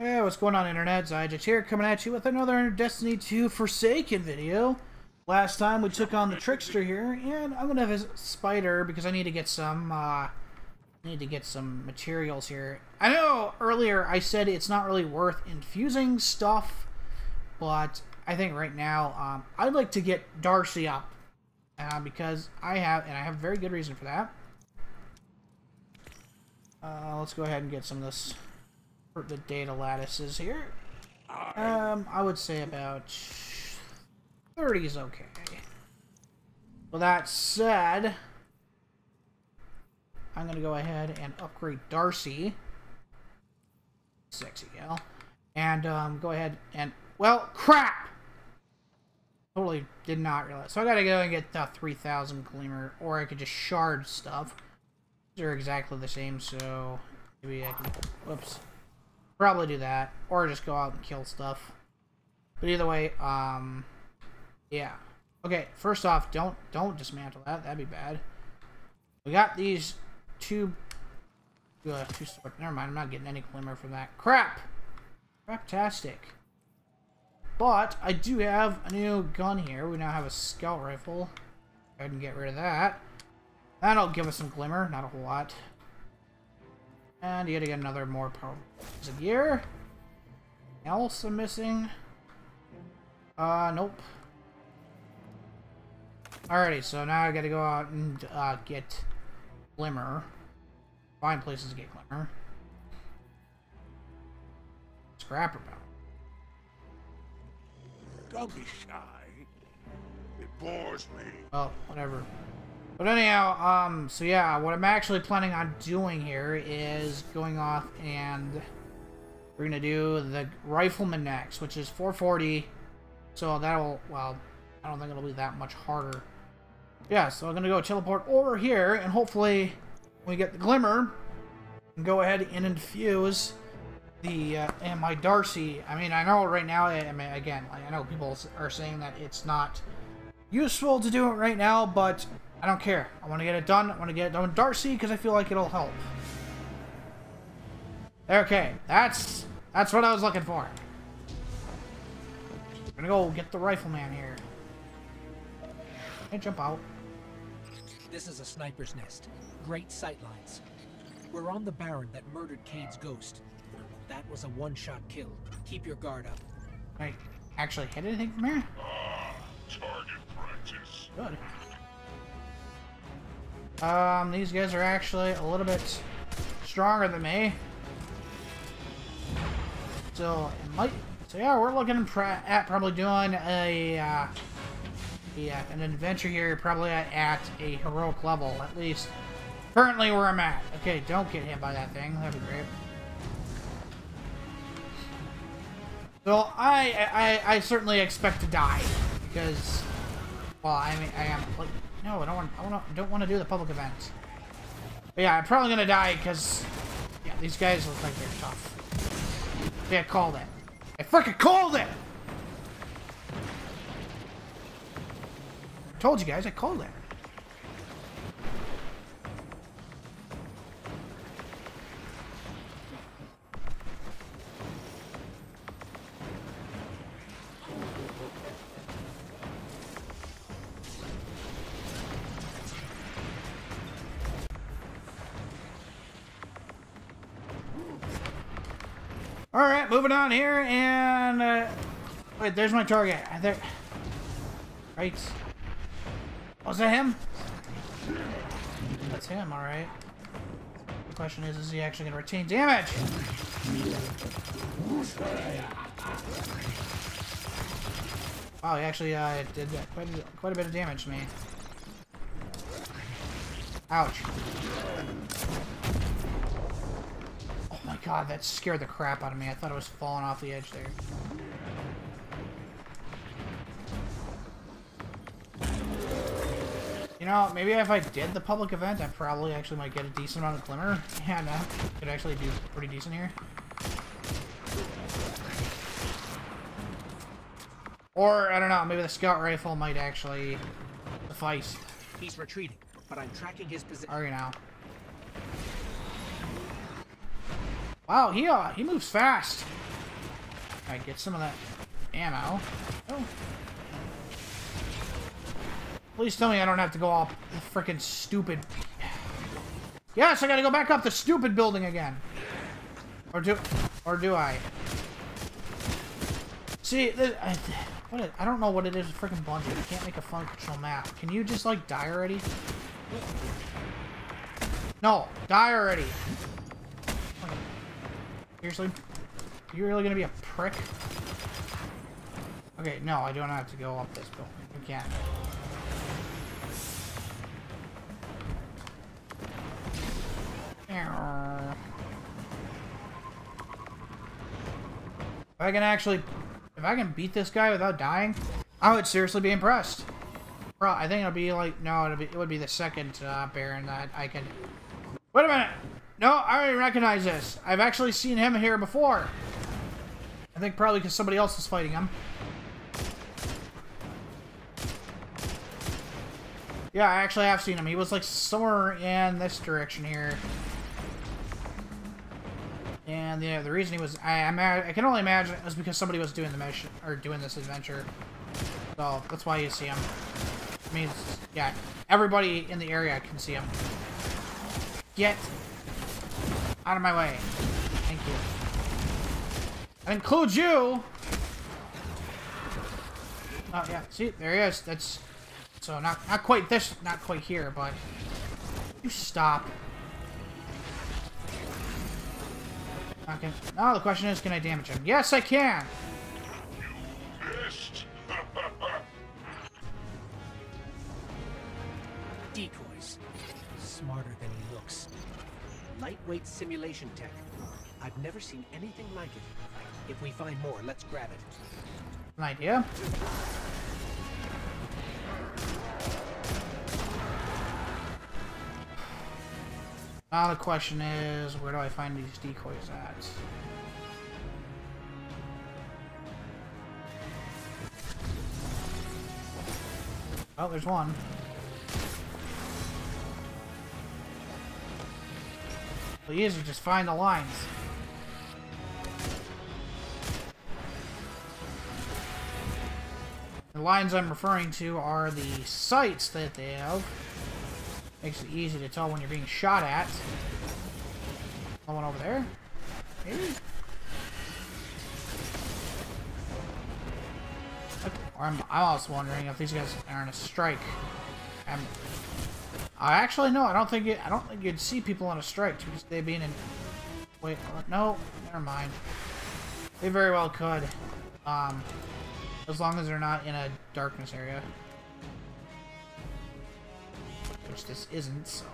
Hey, what's going on, Internet? Zajit here, coming at you with another Destiny 2 Forsaken video. Last time we took on the Trickster here, and I'm gonna have a spider because I need to get some, materials here. I know earlier I said it's not really worth infusing stuff, but I think right now I'd like to get Darcy up because I have very good reason for that. Let's go ahead and get some of this. The data lattices here. I would say about 30 is okay. Well, that said, I'm gonna go ahead and upgrade Darcy. Sexy gal. And go ahead and, well, crap! Totally did not realize. So I gotta go and get the 3000 gleamer, or I could just shard stuff. They're exactly the same, so maybe I can, whoops. Probably do that, or just go out and kill stuff. But either way, yeah. Okay, first off, don't dismantle that. That'd be bad. We got these two swords. Never mind. I'm not getting any glimmer from that. Crap. Craptastic. But I do have a new gun here. We now have a scout rifle. Go ahead and get rid of that. That'll give us some glimmer. Not a whole lot. And you gotta get another more powerful piece of gear. Else I'm missing. Nope. Alrighty, so now I gotta go out and get glimmer. Find places to get glimmer. Scrapper power. Don't be shy. It bores me. Well, whatever. But anyhow, so yeah, what I'm actually planning on doing here is going off and we're gonna do the Rifleman next, which is 440, so that'll, well, I don't think it'll be that much harder. Yeah, so I'm gonna go teleport over here, and hopefully when we get the Glimmer, and go ahead and infuse the, and my Darcy. I mean, I know right now, I mean, again, I know people are saying that it's not useful to do it right now, but I don't care. I want to get it done. I want to get it done with Darcy because I feel like it'll help. Okay, that's what I was looking for. I'm gonna go get the Rifleman here. Hey, jump out. This is a sniper's nest. Great sightlines. We're on the Baron that murdered Cayde's ghost. That was a one-shot kill. Keep your guard up. Wait, actually hit anything from here? Target practice. Good. These guys are actually a little bit stronger than me. So, it might... So, yeah, we're looking at probably doing a, an adventure here, probably at a heroic level, at least. Currently where I'm at. Okay, don't get hit by that thing. That'd be great. So, I certainly expect to die, because... Well, I mean, I am... Like, no, I don't want to do the public event. But yeah, I'm probably gonna die because yeah, these guys look like they're tough. Yeah, called it. I freaking called it. I told you guys, I called it. Alright, moving on here, and, wait, there's my target. There... Right. Was that him? That's him, alright. The question is he actually gonna retain damage? Wow, he actually, did quite a bit of damage to me. Ouch. Oh my god, that scared the crap out of me. I thought it was falling off the edge there. You know, maybe if I did the public event, I probably actually might get a decent amount of glimmer. And I could actually do pretty decent here. Or, I don't know, maybe the scout rifle might actually suffice. He's retreating, but I'm tracking his position. Alright now. Wow, he moves fast. Alright, get some of that ammo. Oh. Please tell me I don't have to go all frickin' stupid. Yes, I gotta go back up the stupid building again. Or do I? See, I don't know what it is with frickin' Bungie. I can't make a functional map. Can you just, like, die already? No, die already. Seriously? You really gonna be a prick? Okay, no, I don't have to go up this building. You can't. If I can beat this guy without dying, I would seriously be impressed. Bro, I think it'll be like, no, it would be the second Baron that I could. Wait a minute! No, I already recognize this. I've actually seen him here before. I think probably because somebody else was fighting him. Yeah, I actually have seen him. He was like somewhere in this direction here. And you know, the reason he was, I can only imagine it was because somebody was doing the mission or doing this adventure. So that's why you see him. I mean, yeah, everybody in the area can see him. Get out of my way. Thank you. That includes you. Oh yeah, see, there he is. That's so not quite this, not quite here, but you stop. Okay. Now the question is, can I damage him? Yes, I can! You missed. Decoys. Smarter than he looks. Lightweight simulation tech. I've never seen anything like it. If we find more, let's grab it. An idea? Now the question is, where do I find these decoys at? Oh, there's one. Well, easy, just find the lines. The lines I'm referring to are the sights that they have. Makes it easy to tell when you're being shot at. Someone over there? Maybe? I'm also wondering if these guys are in a strike. Actually no, I don't think you'd see people on a strike because they'd be in an... Wait, no, never mind. They very well could. As long as they're not in a darkness area. Which this isn't, so.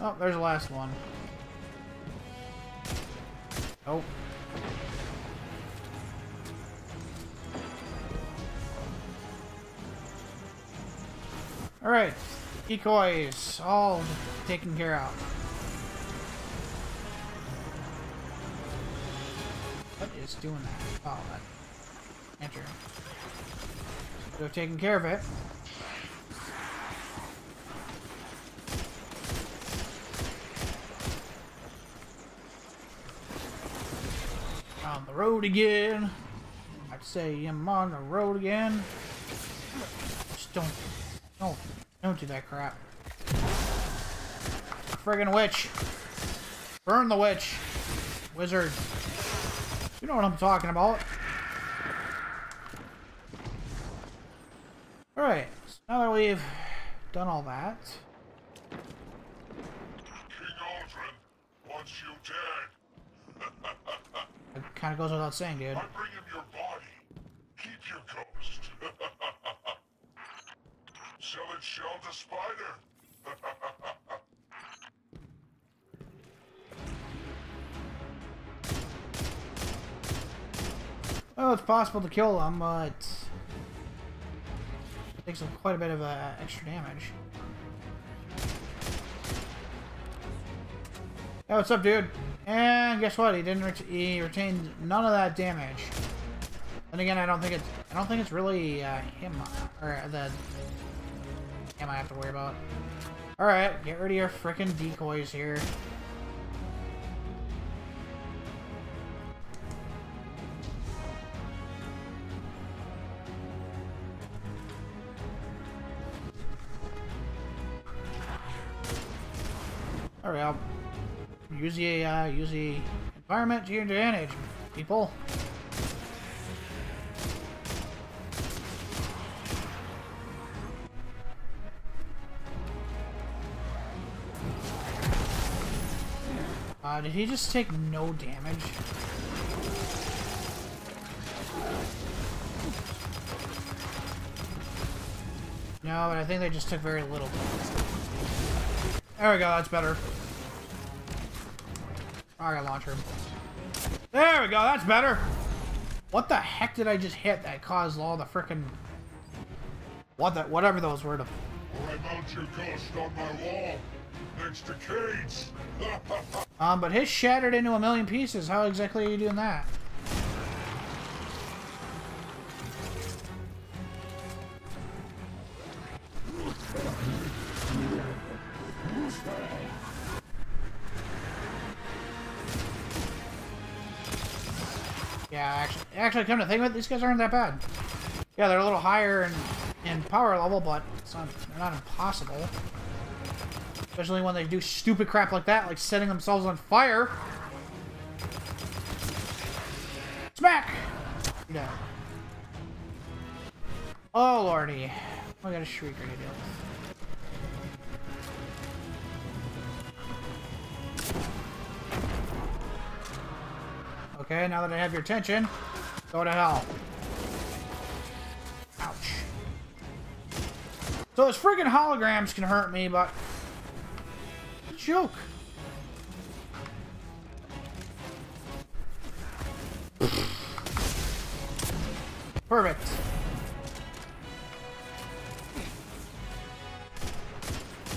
Oh, there's the last one. Oh. Alright. Decoys all taken care of. What is doing that? Oh, that. Enter. Have taken care of it. On the road again. I'd say I'm on the road again. Just don't do that crap. Friggin' witch. Burn the witch. Wizard. You know what I'm talking about. Alright, so now that we've done all that... King Aldrin wants you dead. It kind of goes without saying, dude. I bring him your body. Keep your ghost. Sell it, shell the spider. Well, it's possible to kill him, but... Takes quite a bit of extra damage. Oh, what's up, dude? And guess what? He didn't. He retained none of that damage. And again, I don't think it's really him or the him I have to worry about. All right, get rid of your frickin' decoys here. Hurry up. Use the AI, use the environment to your advantage, people. Did he just take no damage? No, but I think they just took very little damage. There we go, that's better. I gotta launch her. There we go, that's better! What the heck did I just hit that caused all the frickin'... whatever those were to... I mount your ghost on my wall, next to Cade's! But his shattered into a million pieces. How exactly are you doing that? Yeah, actually, come to think of it, these guys aren't that bad. Yeah, they're a little higher in power level, but it's not, they're not impossible. Especially when they do stupid crap like that, like setting themselves on fire. Smack! No. Oh lordy. I got a shrieker to deal with. Okay, now that I have your attention, go to hell. Ouch. So those friggin' holograms can hurt me, but... joke. Perfect.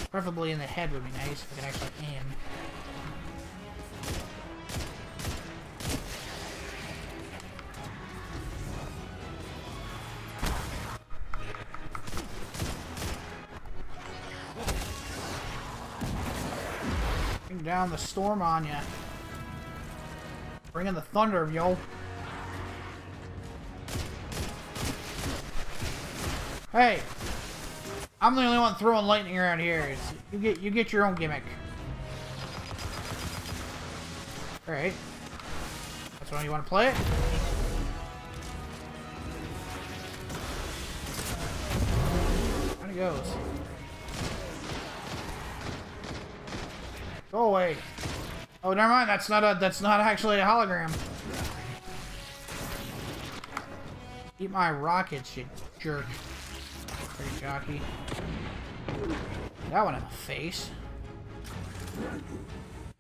Preferably in the head would be nice if I could actually aim. Down the storm on ya. Bring in the thunder, yo. Hey, I'm the only one throwing lightning around here. It's, you get your own gimmick. All right, that's why you want to play it. Down it goes. Go away. Oh, never mind. That's not actually a hologram. Eat my rockets, you jerk. Pretty jockey. That one in the face.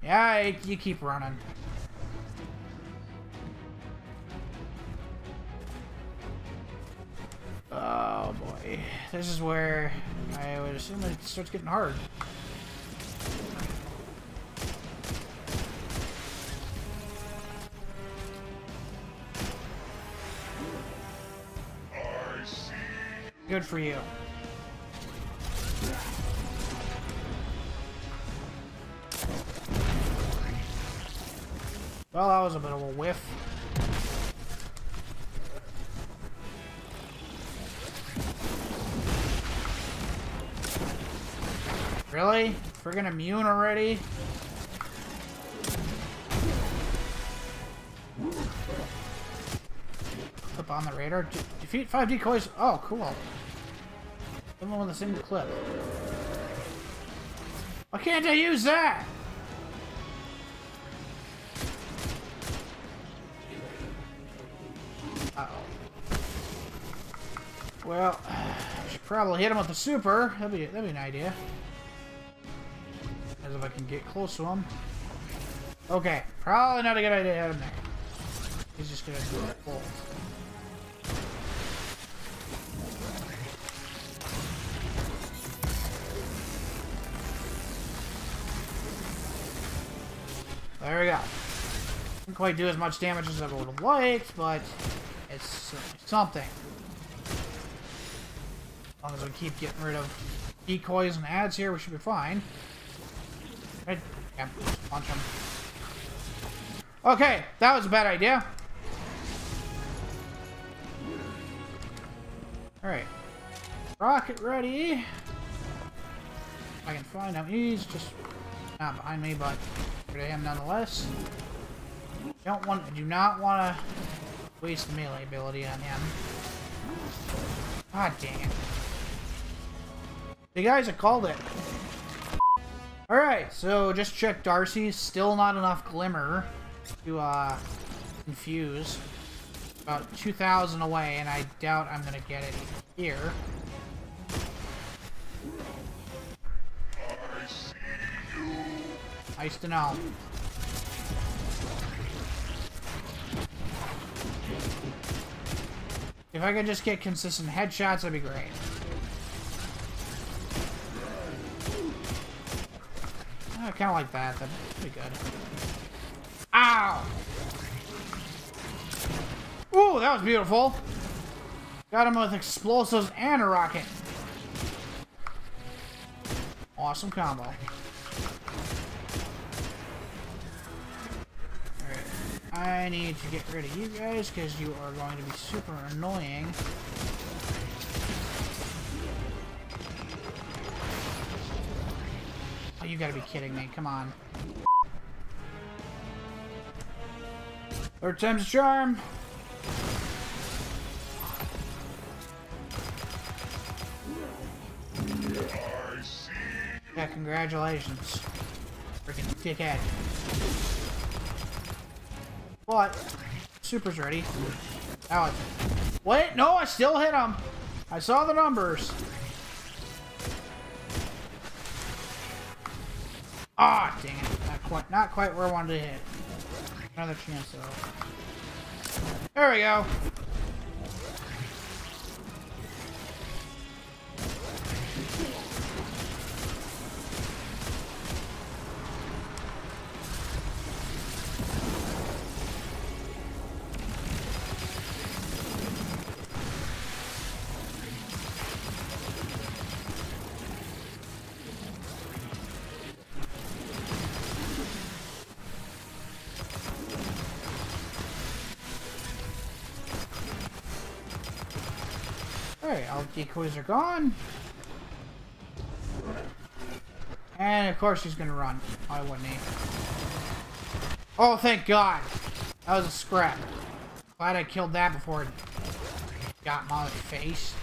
Yeah, you keep running. Oh boy, this is where I would assume it starts getting hard. Good for you. Well, that was a bit of a whiff. Really? Friggin' immune already? Clip on the radar. Defeat 5 decoys. Oh, cool. Someone with a single clip. Why can't I use that? Uh-oh. Well, I should probably hit him with the super. That'd be an idea. As if I can get close to him. Okay, probably not a good idea to hit him there. He's just gonna do it full. There we go. Didn't quite do as much damage as I would have liked, but it's something. As long as we keep getting rid of decoys and ads here, we should be fine. Right. Yeah, punch them. Okay, that was a bad idea. Alright. Rocket ready. I can find him. He's just Not behind me, but here I am nonetheless. Do not want to waste the melee ability on him. God dang it. The guys have called it. Alright, so just check Darcy. Still not enough glimmer to infuse. About 2,000 away, and I doubt I'm gonna get it here. I see you. Nice to know. If I could just get consistent headshots, that'd be great. I kind of like that. That'd be good. Ow! Ooh, that was beautiful. Got him with explosives and a rocket. Awesome combo. Alright. I need to get rid of you guys because you are going to be super annoying. Oh, you gotta be kidding me. Come on. Third time's a charm. Yeah, congratulations. Freaking dickhead. But, Super's ready. That was... Wait, no, I still hit him! I saw the numbers. Ah, dang it. Not quite where I wanted to hit. Another chance, though. There we go! Alright, all the decoys are gone. And of course he's gonna run. I wouldn't need. Oh, thank God! That was a scrap. Glad I killed that before it got my face.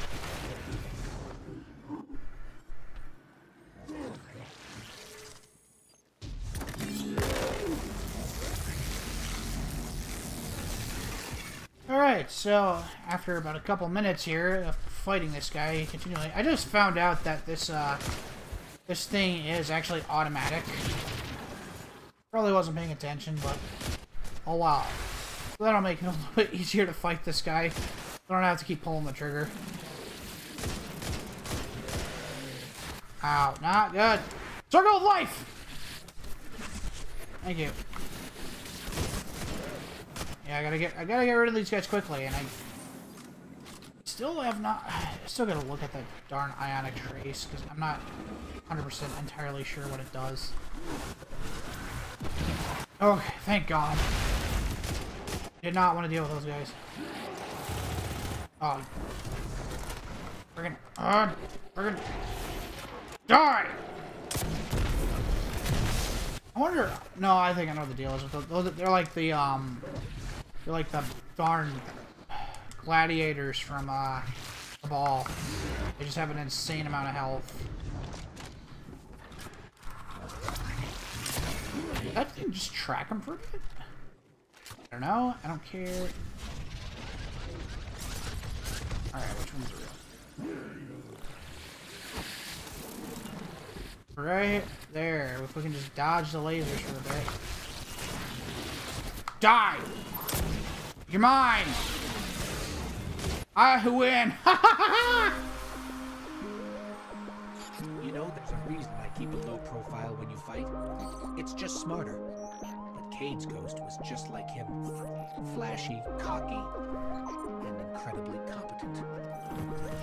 Alright, so after about a couple minutes here of fighting this guy continually, I just found out that this thing is actually automatic. Probably wasn't paying attention, but oh wow. That'll make it a little bit easier to fight this guy. I don't have to keep pulling the trigger. Ow, not good. Circle of life! Thank you. Yeah, I gotta get rid of these guys quickly, and I still have not. I still gotta look at that darn Ionic Trace because I'm not 100% entirely sure what it does. Oh, thank God! Did not want to deal with those guys. Oh, friggin' die! I wonder. No, I think I know what the deal is. They're like the They're like the darn Gladiators from the ball. They just have an insane amount of health. Did that thing just track them for a bit? I don't know. I don't care. Alright, which one's real? Right there. If we can just dodge the lasers for a bit. Die! You're mine! I win! You know, there's a reason I keep a low profile when you fight. It's just smarter. But Cayde's ghost was just like him. Flashy, cocky, and incredibly competent.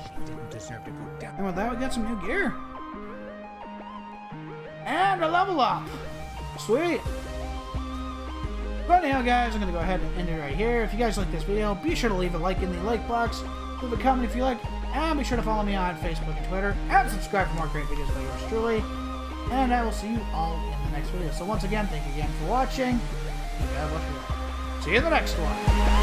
She didn't deserve to go down. Well, that would get some new gear. And a level up! Sweet! But anyhow guys, I'm going to go ahead and end it right here. If you guys like this video, be sure to leave a like in the like box, leave a comment if you like, and be sure to follow me on Facebook and Twitter, and subscribe for more great videos by yours truly. and I will see you all in the next video. So once again, thank you again for watching. See you in the next one.